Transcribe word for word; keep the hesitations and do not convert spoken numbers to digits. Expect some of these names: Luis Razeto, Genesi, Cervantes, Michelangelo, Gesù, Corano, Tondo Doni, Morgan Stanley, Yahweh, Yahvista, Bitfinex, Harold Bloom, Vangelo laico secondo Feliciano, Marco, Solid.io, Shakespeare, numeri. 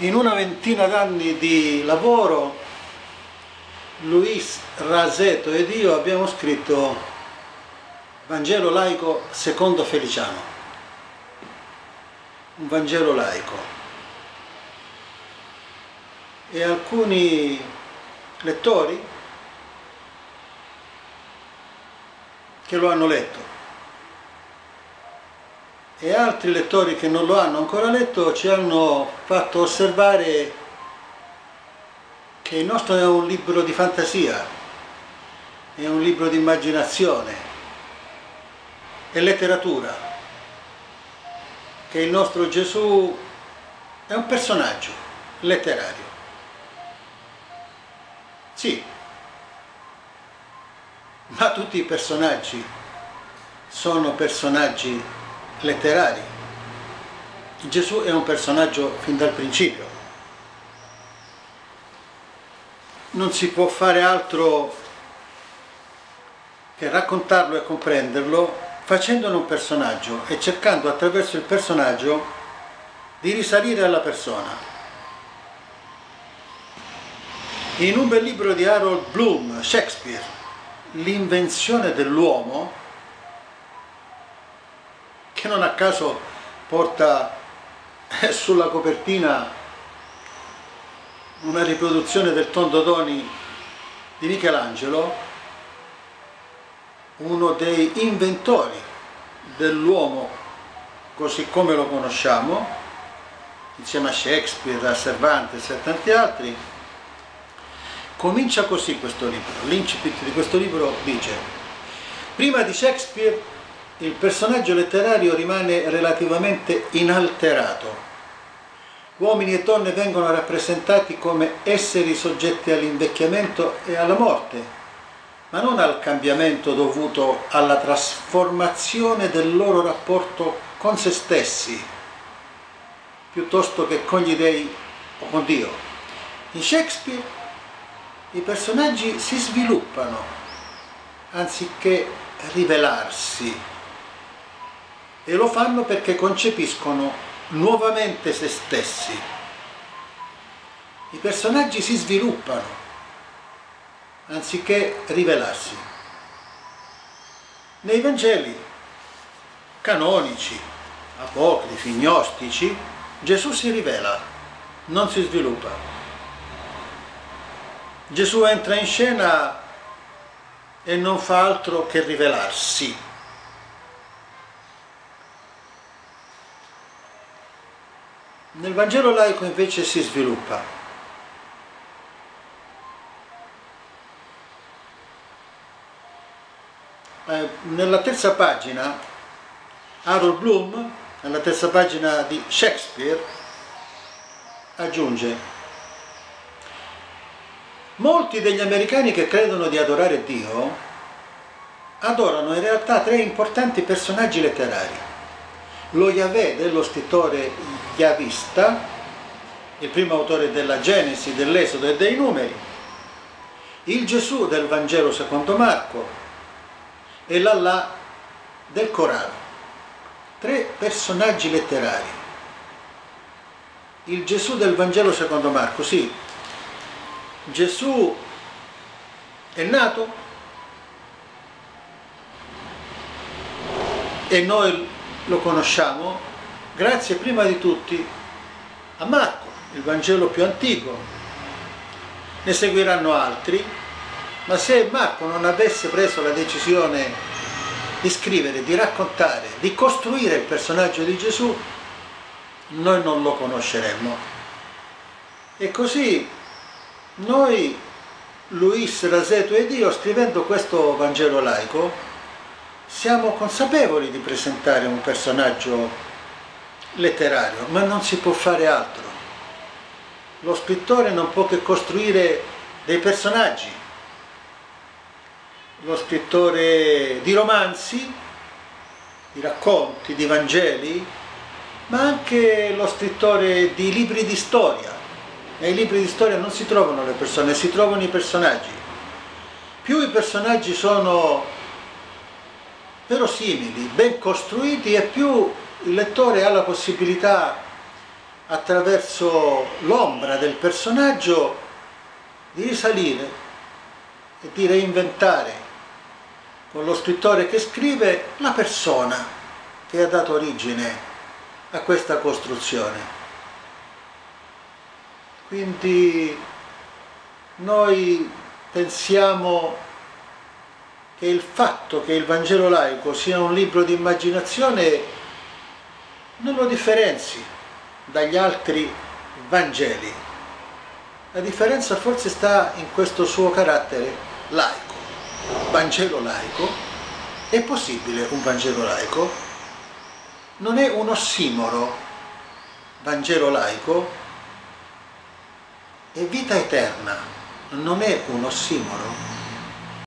In una ventina d'anni di lavoro, Luis Razeto ed io abbiamo scritto Vangelo laico secondo Feliciano, un Vangelo laico, e alcuni lettori che lo hanno letto e altri lettori che non lo hanno ancora letto ci hanno fatto osservare che il nostro è un libro di fantasia, è un libro di immaginazione, è letteratura, che il nostro Gesù è un personaggio letterario. Sì, ma tutti i personaggi sono personaggi letterari. Gesù è un personaggio fin dal principio. Non si può fare altro che raccontarlo e comprenderlo facendone un personaggio e cercando attraverso il personaggio di risalire alla persona. In un bel libro di Harold Bloom, Shakespeare, l'invenzione dell'uomo, che non a caso porta sulla copertina una riproduzione del Tondo Doni di Michelangelo, uno dei inventori dell'uomo così come lo conosciamo, insieme a Shakespeare, a Cervantes e a tanti altri. Comincia così questo libro, l'incipit di questo libro dice: prima di Shakespeare il personaggio letterario rimane relativamente inalterato. Uomini e donne vengono rappresentati come esseri soggetti all'invecchiamento e alla morte, ma non al cambiamento dovuto alla trasformazione del loro rapporto con se stessi, piuttosto che con gli dei o con Dio. In Shakespeare i personaggi si sviluppano, anziché rivelarsi, e lo fanno perché concepiscono nuovamente se stessi. I personaggi si sviluppano anziché rivelarsi. Nei Vangeli canonici, apocrifi, gnostici, Gesù si rivela, non si sviluppa. Gesù entra in scena e non fa altro che rivelarsi. Nel Vangelo laico invece si sviluppa. Eh, nella terza pagina, Harold Bloom, nella terza pagina di Shakespeare, aggiunge: molti degli americani che credono di adorare Dio adorano in realtà tre importanti personaggi letterari: lo Yahweh dello scrittore Yahvista, il primo autore della Genesi, dell'Esodo e dei Numeri, il Gesù del Vangelo secondo Marco e l'Allah del Corano. Tre personaggi letterari. Il Gesù del Vangelo secondo Marco, sì, Gesù è nato e noi lo conosciamo grazie prima di tutti a Marco, il Vangelo più antico. Ne seguiranno altri, ma se Marco non avesse preso la decisione di scrivere, di raccontare, di costruire il personaggio di Gesù, noi non lo conosceremmo. E così noi, Luis Razeto ed io, scrivendo questo Vangelo laico, siamo consapevoli di presentare un personaggio letterario, ma non si può fare altro. Lo scrittore non può che costruire dei personaggi. Lo scrittore di romanzi, di racconti, di Vangeli, ma anche lo scrittore di libri di storia. Nei libri di storia non si trovano le persone, si trovano i personaggi. Più i personaggi sono verosimili, ben costruiti, e più il lettore ha la possibilità attraverso l'ombra del personaggio, di risalire e di reinventare con lo scrittore che scrive la persona che ha dato origine a questa costruzione. Quindi noi pensiamo che il fatto che il Vangelo laico sia un libro di immaginazione non lo differenzi dagli altri Vangeli. La differenza forse sta in questo suo carattere laico. Vangelo laico, è possibile un Vangelo laico? Non è un ossimoro. Vangelo laico è vita eterna, non è un ossimoro.